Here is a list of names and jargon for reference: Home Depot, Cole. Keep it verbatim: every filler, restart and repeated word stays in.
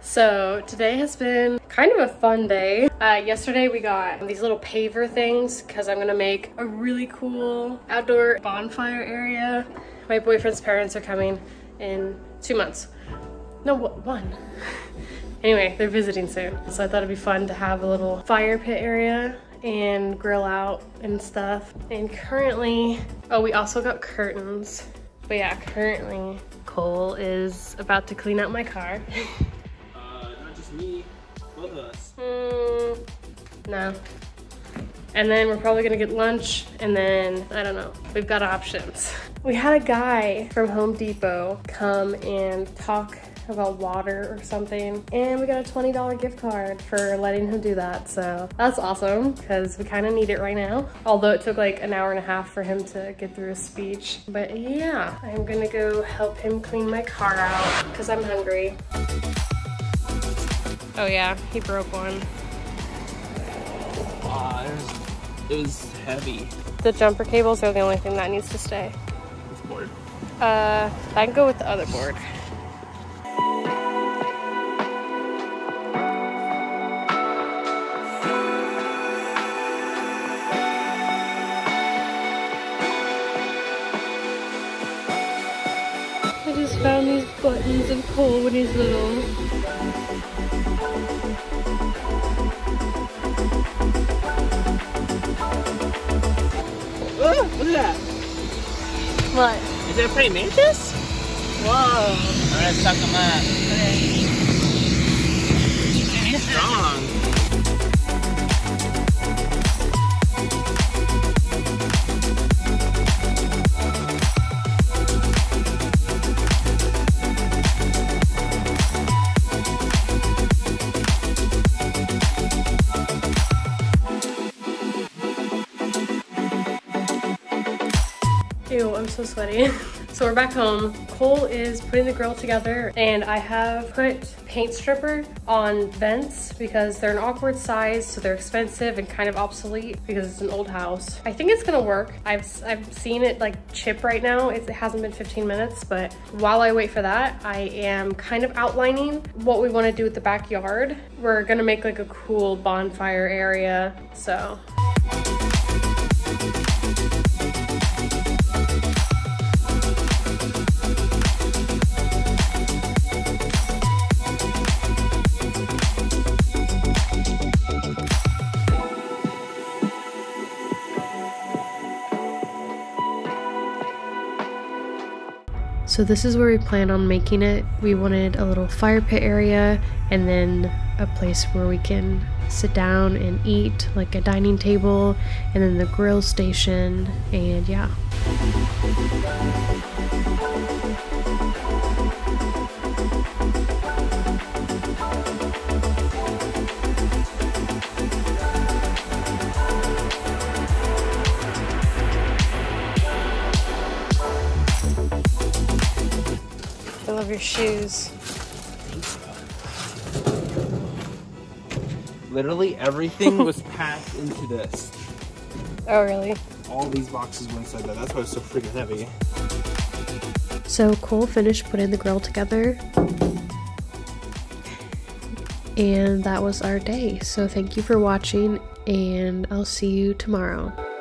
So today has been kind of a fun day. Uh, yesterday we got these little paver things because I'm gonna make a really cool outdoor bonfire area. My boyfriend's parents are coming in two months. No, what, one. Anyway, they're visiting soon. So I thought it'd be fun to have a little fire pit area and grill out and stuff. And currently, oh, we also got curtains. But yeah, currently Cole is about to clean out my car. uh, not just me, both of us. Mm, no. And then we're probably gonna get lunch and then, I don't know, we've got options. We had a guy from Home Depot come and talk about water or something, and we got a twenty dollar gift card for letting him do that, so that's awesome because we kind of need it right now, although it took like an hour and a half for him to get through his speech. But yeah, I'm gonna go help him clean my car out because I'm hungry. Oh yeah, he broke one. Uh, it, was, it was heavy. The jumper cables are the only thing that needs to stay. This board? Uh, I can go with the other board. I just found these buttons of Cole when he's little. Oh, what is that? What? Is that pretty mantis? Whoa. I'm gonna suck them up. Okay. He's strong. Ew, I'm so sweaty. So we're back home. Cole is putting the grill together, and I have put paint stripper on vents because they're an awkward size, so they're expensive and kind of obsolete because it's an old house. I think it's gonna work. I've, I've seen it like chip right now. It hasn't been fifteen minutes, but while I wait for that, I am kind of outlining what we wanna do with the backyard. We're gonna make like a cool bonfire area, so. So this is where we plan on making it. We wanted a little fire pit area and then a place where we can sit down and eat, like a dining table, and then the grill station, and yeah. I love your shoes. Literally everything was packed into this. Oh really? All these boxes were inside that. That's why it's so freaking heavy. So Cole finished putting the grill together. And that was our day. So thank you for watching, and I'll see you tomorrow.